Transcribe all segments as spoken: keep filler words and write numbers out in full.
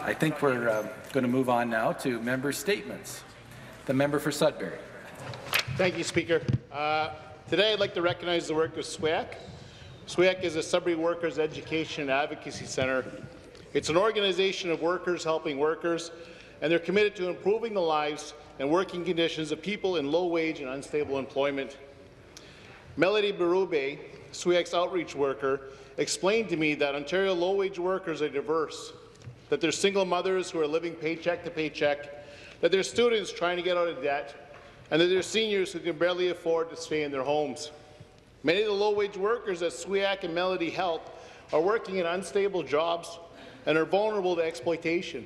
I think we're uh, going to move on now to member statements. The member for Sudbury. Thank you, Speaker. Uh, today I'd like to recognize the work of S W E A C. S W E A C is a Sudbury Workers Education and Advocacy Centre. It's an organization of workers helping workers, and they're committed to improving the lives and working conditions of people in low-wage and unstable employment. Melody Berube, S W E A C's outreach worker, explained to me that Ontario low-wage workers are diverse, that they're single mothers who are living paycheck to paycheck, that they're students trying to get out of debt, and that they're seniors who can barely afford to stay in their homes. Many of the low-wage workers that S W E A C and Melody help are working in unstable jobs and are vulnerable to exploitation.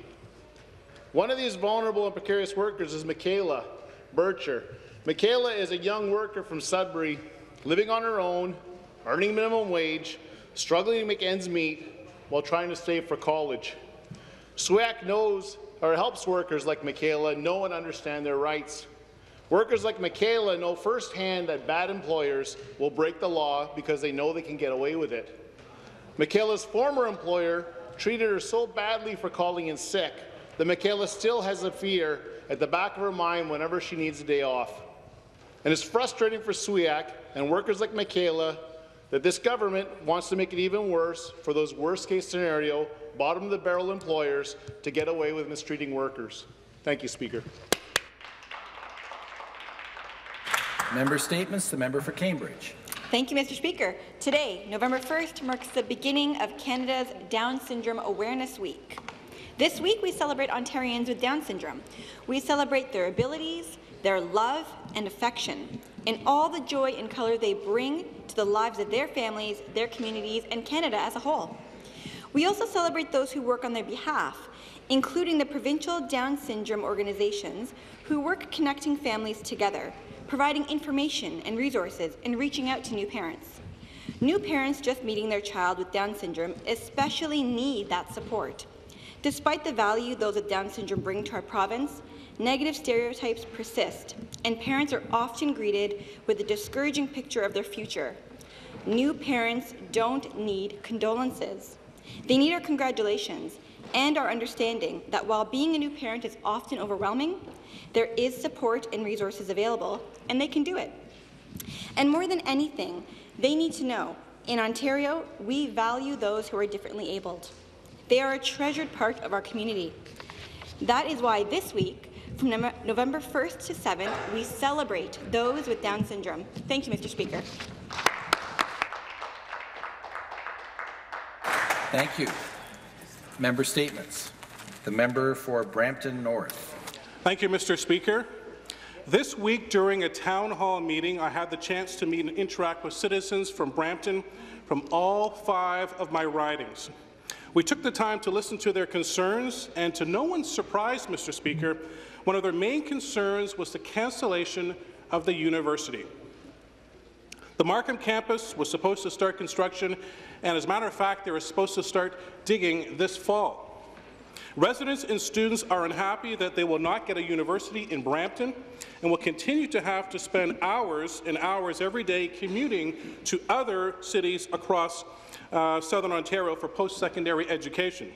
One of these vulnerable and precarious workers is Michaela Bircher. Michaela is a young worker from Sudbury, living on her own, earning minimum wage, struggling to make ends meet while trying to save for college. S W E A C knows or helps workers like Michaela know and understand their rights. Workers like Michaela know firsthand that bad employers will break the law because they know they can get away with it. Michaela's former employer treated her so badly for calling in sick that Michaela still has a fear at the back of her mind whenever she needs a day off. And it's frustrating for S W E A C and workers like Michaela that this government wants to make it even worse for those worst-case scenario, bottom-of-the-barrel employers to get away with mistreating workers. Thank you, Speaker. Member statements. The member for Cambridge. Thank you, Mister Speaker. Today, November first, marks the beginning of Canada's Down Syndrome Awareness Week. This week, we celebrate Ontarians with Down syndrome. We celebrate their abilities, their love, and affection, and all the joy and color they bring to the lives of their families, their communities, and Canada as a whole. We also celebrate those who work on their behalf, including the provincial Down syndrome organizations who work connecting families together, providing information and resources, and reaching out to new parents. New parents just meeting their child with Down syndrome especially need that support. Despite the value those with Down syndrome bring to our province, negative stereotypes persist, and parents are often greeted with a discouraging picture of their future. New parents don't need condolences. They need our congratulations and our understanding that while being a new parent is often overwhelming, there is support and resources available, and they can do it. And more than anything, they need to know, in Ontario, we value those who are differently abled. They are a treasured part of our community. That is why this week, from November first to seventh, we celebrate those with Down syndrome. Thank you, Mister Speaker. Thank you. Member statements. The member for Brampton North. Thank you, Mister Speaker. This week, during a town hall meeting, I had the chance to meet and interact with citizens from Brampton from all five of my ridings. We took the time to listen to their concerns, and to no one's surprise, Mister Speaker, one of their main concerns was the cancellation of the university. The Markham campus was supposed to start construction, and as a matter of fact, they were supposed to start digging this fall. Residents and students are unhappy that they will not get a university in Brampton and will continue to have to spend hours and hours every day commuting to other cities across uh, southern Ontario for post-secondary education.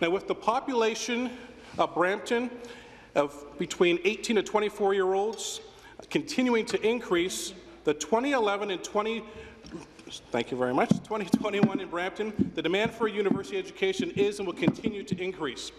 Now, with the population of Brampton of between eighteen to twenty-four-year-olds continuing to increase, the twenty eleven and twenty Thank you very much. twenty twenty-one in Brampton, the demand for university education is and will continue to increase.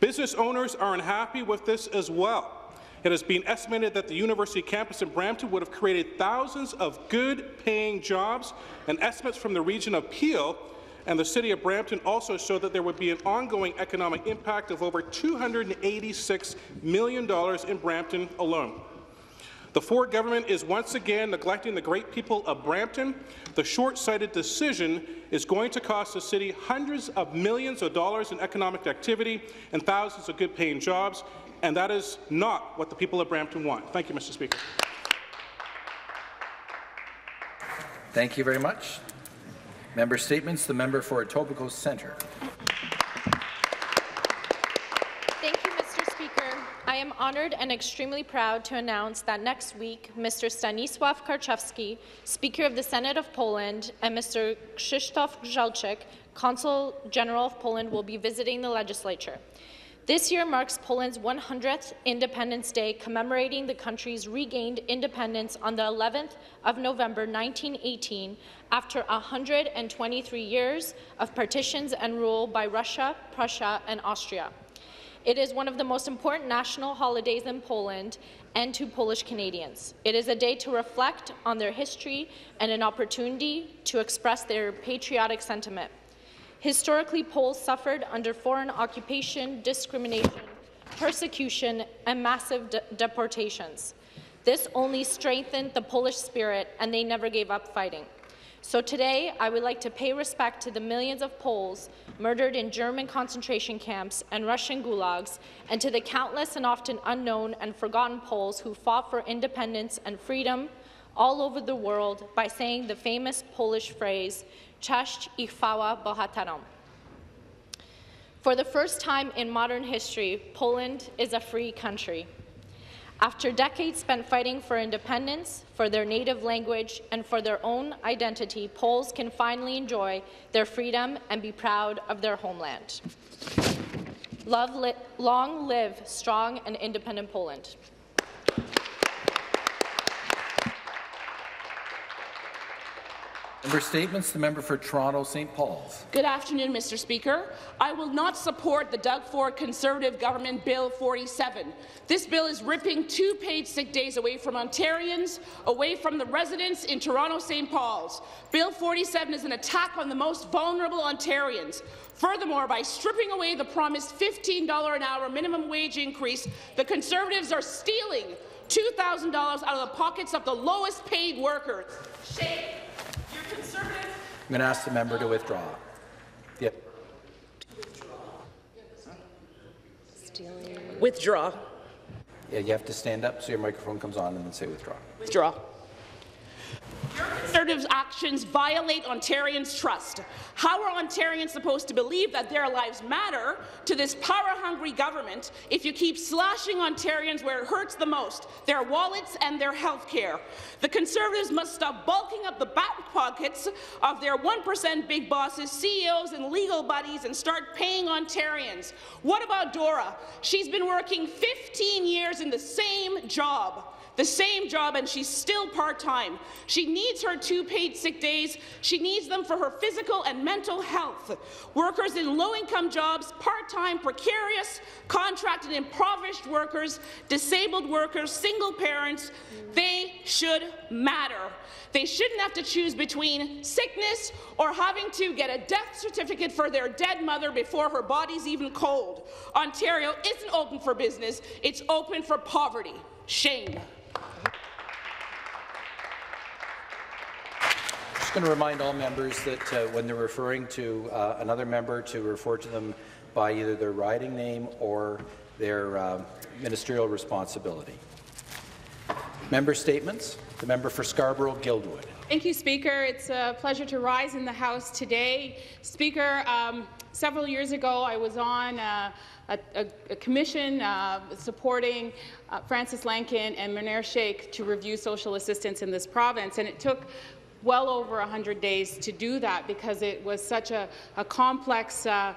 Business owners are unhappy with this as well. It has been estimated that the university campus in Brampton would have created thousands of good-paying jobs, and estimates from the region of Peel and the city of Brampton also show that there would be an ongoing economic impact of over two hundred eighty-six million dollars in Brampton alone. The Ford government is once again neglecting the great people of Brampton. The short-sighted decision is going to cost the city hundreds of millions of dollars in economic activity and thousands of good-paying jobs, and that is not what the people of Brampton want. Thank you, Mister Speaker. Thank you very much. Member statements. The member for Etobicoke Centre. I I am honored and extremely proud to announce that next week, Mister Stanisław Karczewski, Speaker of the Senate of Poland, and Mister Krzysztof Grzelczyk, Consul General of Poland, will be visiting the legislature. This year marks Poland's one hundredth Independence Day, commemorating the country's regained independence on the eleventh of November nineteen eighteen, after one hundred twenty-three years of partitions and rule by Russia, Prussia, and Austria. It is one of the most important national holidays in Poland and to Polish Canadians. It is a day to reflect on their history and an opportunity to express their patriotic sentiment. Historically, Poles suffered under foreign occupation, discrimination, persecution, and massive de deportations. This only strengthened the Polish spirit, and they never gave up fighting. So today, I would like to pay respect to the millions of Poles murdered in German concentration camps and Russian gulags, and to the countless and often unknown and forgotten Poles who fought for independence and freedom all over the world by saying the famous Polish phrase, "Cześć I chwała bohaterom." For the first time in modern history, Poland is a free country. After decades spent fighting for independence, for their native language, and for their own identity, Poles can finally enjoy their freedom and be proud of their homeland. Li long live strong and independent Poland. Member Statements, the member for Toronto Saint Paul's. Good afternoon, Mister Speaker. I will not support the Doug Ford Conservative Government Bill forty-seven. This bill is ripping two paid sick days away from Ontarians, away from the residents in Toronto Saint Paul's. Bill forty-seven is an attack on the most vulnerable Ontarians. Furthermore, by stripping away the promised fifteen dollars an hour minimum wage increase, the Conservatives are stealing two thousand dollars out of the pockets of the lowest paid workers. Shake. I'm going to ask the member to withdraw. Yep. Withdraw. Yeah, you have to stand up so your microphone comes on and then say withdraw. Withdraw. Your Conservatives' actions violate Ontarians' trust. How are Ontarians supposed to believe that their lives matter to this power-hungry government if you keep slashing Ontarians where it hurts the most, their wallets and their health care? The Conservatives must stop bulking up the back pockets of their one percent big bosses, C E Os and legal buddies and start paying Ontarians. What about Dora? She's been working fifteen years in the same job. The same job, and she's still part-time. She needs her two paid sick days. She needs them for her physical and mental health. Workers in low-income jobs, part-time, precarious, contract and impoverished workers, disabled workers, single parents, they should matter. They shouldn't have to choose between sickness or having to get a death certificate for their dead mother before her body's even cold. Ontario isn't open for business. It's open for poverty. Shame. I'm going to remind all members that uh, when they're referring to uh, another member, to refer to them by either their riding name or their uh, ministerial responsibility. Member statements. The member for Scarborough-Guildwood. Thank you, Speaker. It's a pleasure to rise in the House today. Speaker, um, several years ago, I was on uh, a, a, a commission uh, supporting uh, Francis Lankin and Munir Sheikh to review social assistance in this province, and it took well over one hundred days to do that because it was such a, a complex uh,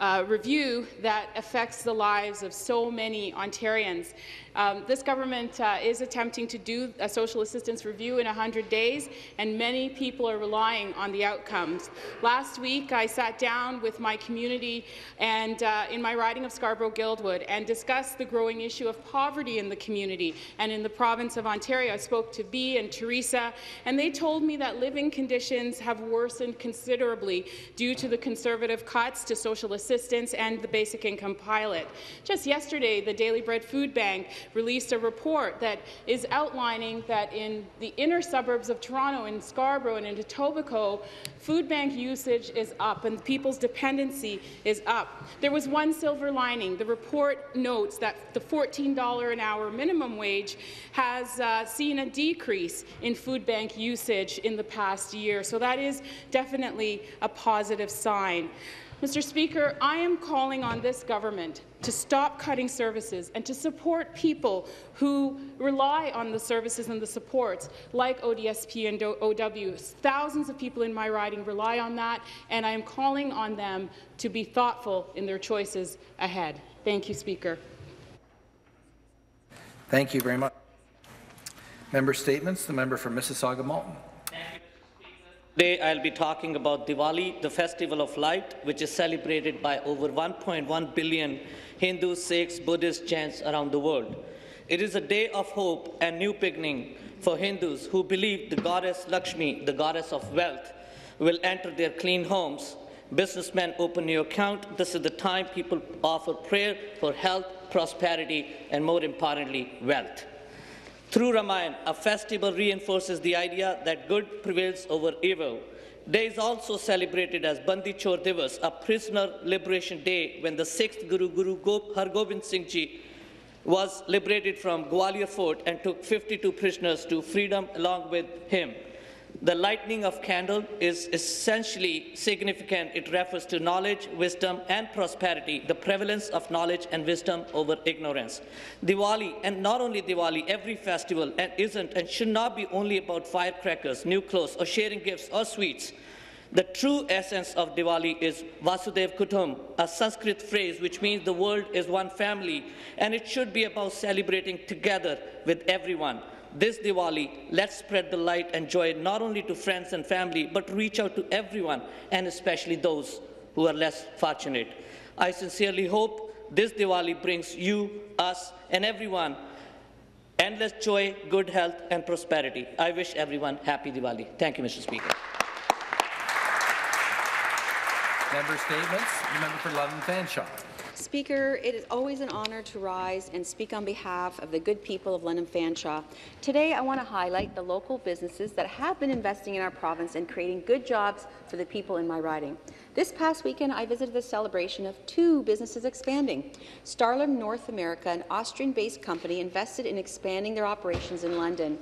uh, review that affects the lives of so many Ontarians. Um, this government uh, is attempting to do a social assistance review in one hundred days, and many people are relying on the outcomes. Last week, I sat down with my community and uh, in my riding of Scarborough-Guildwood and discussed the growing issue of poverty in the community and in the province of Ontario. I spoke to Bea and Teresa, and they told me that living conditions have worsened considerably due to the Conservative cuts to social assistance and the basic income pilot. Just yesterday, the Daily Bread Food Bank released a report that is outlining that in the inner suburbs of Toronto, in Scarborough and in Etobicoke, food bank usage is up and people's dependency is up. There was one silver lining. The report notes that the fourteen dollars an hour minimum wage has uh, seen a decrease in food bank usage in the past year, so that is definitely a positive sign. Mister Speaker, I am calling on this government to stop cutting services and to support people who rely on the services and the supports, like O D S P and O W. Thousands of people in my riding rely on that, and I am calling on them to be thoughtful in their choices ahead. Thank you, Speaker. Thank you very much. Member statements. The member for Mississauga-Malton. Today I'll be talking about Diwali, the festival of light, which is celebrated by over one point one billion Hindus, Sikhs, Buddhists, Jains around the world. It is a day of hope and new beginning for Hindus who believe the goddess Lakshmi, the goddess of wealth, will enter their clean homes. Businessmen, open your account. This is the time people offer prayer for health, prosperity, and more importantly, wealth. Through Ramayana, a festival reinforces the idea that good prevails over evil. Day is also celebrated as Bandi Chor Divas, a prisoner liberation day, when the sixth Guru, Guru Har Gobind Singh Ji, was liberated from Gwalior Fort and took fifty-two prisoners to freedom along with him. The lighting of candle is essentially significant. It refers to knowledge, wisdom, and prosperity, the prevalence of knowledge and wisdom over ignorance. Diwali, and not only Diwali, every festival and isn't and should not be only about firecrackers, new clothes, or sharing gifts or sweets. The true essence of Diwali is Vasudev Kutum, a Sanskrit phrase which means the world is one family, and it should be about celebrating together with everyone. This Diwali, let's spread the light and joy not only to friends and family, but reach out to everyone, and especially those who are less fortunate. I sincerely hope this Diwali brings you, us, and everyone endless joy, good health, and prosperity. I wish everyone happy Diwali. Thank you, Mister Speaker. Member statements. The member for London Fanshawe. Speaker, it is always an honour to rise and speak on behalf of the good people of London Fanshawe. Today, I want to highlight the local businesses that have been investing in our province and creating good jobs for the people in my riding. This past weekend, I visited the celebration of two businesses expanding. Starlim North America, an Austrian-based company, invested in expanding their operations in London.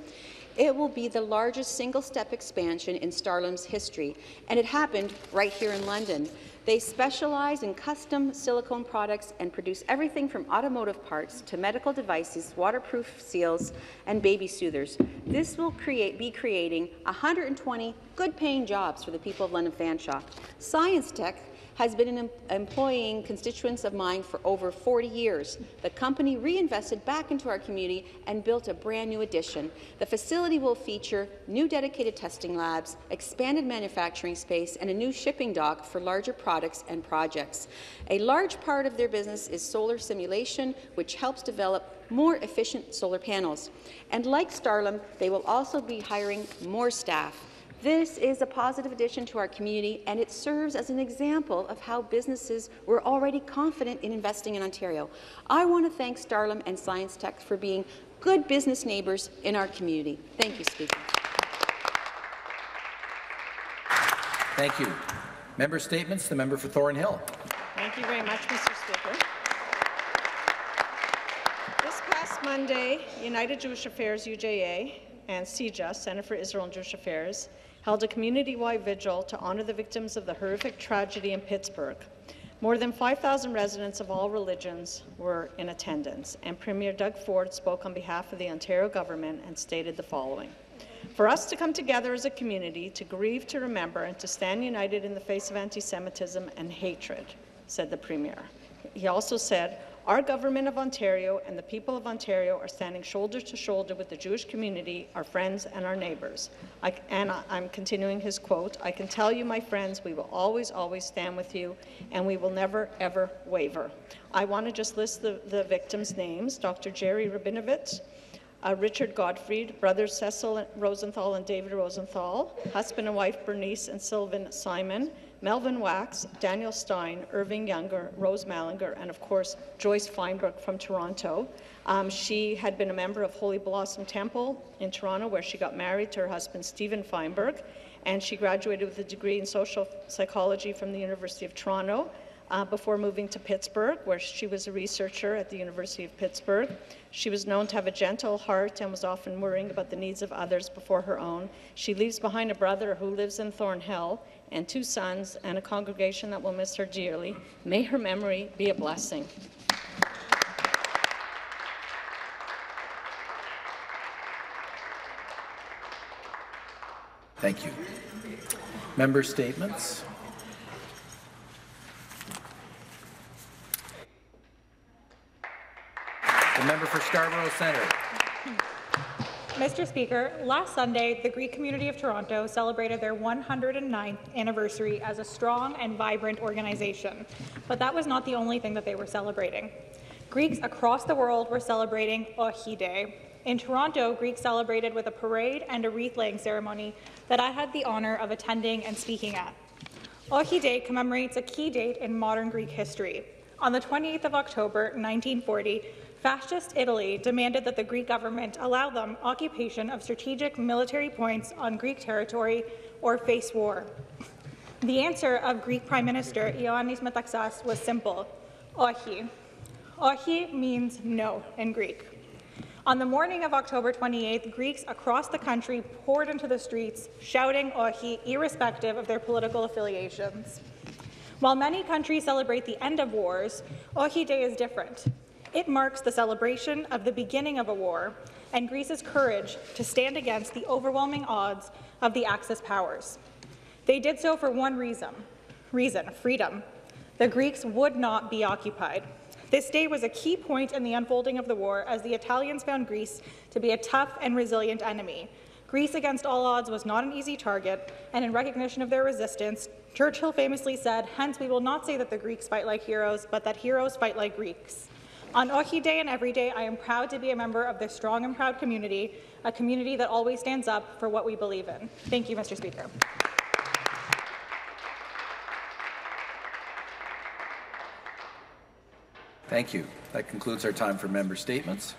It will be the largest single-step expansion in Starlim's history, and it happened right here in London. They specialize in custom silicone products and produce everything from automotive parts to medical devices, waterproof seals, and baby soothers. This will create, be creating one hundred twenty good-paying jobs for the people of London Fanshawe. ScienceTech has been an employing constituents of mine for over forty years. The company reinvested back into our community and built a brand new addition. The facility will feature new dedicated testing labs, expanded manufacturing space, and a new shipping dock for larger products and projects. A large part of their business is solar simulation, which helps develop more efficient solar panels. And like Starlim, they will also be hiring more staff. This is a positive addition to our community, and it serves as an example of how businesses were already confident in investing in Ontario. I want to thank Starlim and ScienceTech for being good business neighbours in our community. Thank you, Speaker. Thank you. Member statements. The member for Thornhill. Thank you very much, Mister Speaker. This past Monday, United Jewish Affairs (U J A) and C J A, Centre for Israel and Jewish Affairs, held a community-wide vigil to honor the victims of the horrific tragedy in Pittsburgh. More than five thousand residents of all religions were in attendance, and Premier Doug Ford spoke on behalf of the Ontario government and stated the following. For us to come together as a community to grieve, to remember, and to stand united in the face of anti-Semitism and hatred, said the Premier. He also said, our government of Ontario and the people of Ontario are standing shoulder to shoulder with the Jewish community, our friends and our neighbours. I, and I, I'm continuing his quote, I can tell you, my friends, we will always, always stand with you, and we will never, ever waver. I want to just list the, the victims' names. Doctor Jerry Rabinowitz, uh, Richard Gottfried, brothers Cecil Rosenthal and David Rosenthal, husband and wife Bernice and Sylvan Simon, Melvin Wax, Daniel Stein, Irving Younger, Rose Mallinger, and of course Joyce Feinberg from Toronto. Um, she had been a member of Holy Blossom Temple in Toronto, where she got married to her husband Stephen Feinberg, and she graduated with a degree in social psychology from the University of Toronto. uh, before moving to Pittsburgh, where she was a researcher at the University of Pittsburgh. She was known to have a gentle heart and was often worrying about the needs of others before her own. She leaves behind a brother who lives in Thornhill and two sons and a congregation that will miss her dearly. May her memory be a blessing. Thank you. Member statements. The member for Scarborough Centre. Mister Speaker, last Sunday, the Greek community of Toronto celebrated their one hundred ninth anniversary as a strong and vibrant organization. But that was not the only thing that they were celebrating. Greeks across the world were celebrating Ohi Day. In Toronto, Greeks celebrated with a parade and a wreath-laying ceremony that I had the honor of attending and speaking at. Ohi Day commemorates a key date in modern Greek history. On the twenty-eighth of October nineteen forty, Fascist Italy demanded that the Greek government allow them occupation of strategic military points on Greek territory or face war. The answer of Greek Prime Minister Ioannis Metaxas was simple, Ohi. Ohi means no in Greek. On the morning of October twenty-eighth, Greeks across the country poured into the streets, shouting Ohi, irrespective of their political affiliations. While many countries celebrate the end of wars, Ohi Day is different. It marks the celebration of the beginning of a war and Greece's courage to stand against the overwhelming odds of the Axis powers. They did so for one reason, reason, freedom. The Greeks would not be occupied. This day was a key point in the unfolding of the war as the Italians found Greece to be a tough and resilient enemy. Greece against all odds was not an easy target, and in recognition of their resistance, Churchill famously said, "Hence we will not say that the Greeks fight like heroes, but that heroes fight like Greeks." On Ohi Day and every day, I am proud to be a member of this strong and proud community, a community that always stands up for what we believe in. Thank you, Mister Speaker. Thank you. That concludes our time for member statements.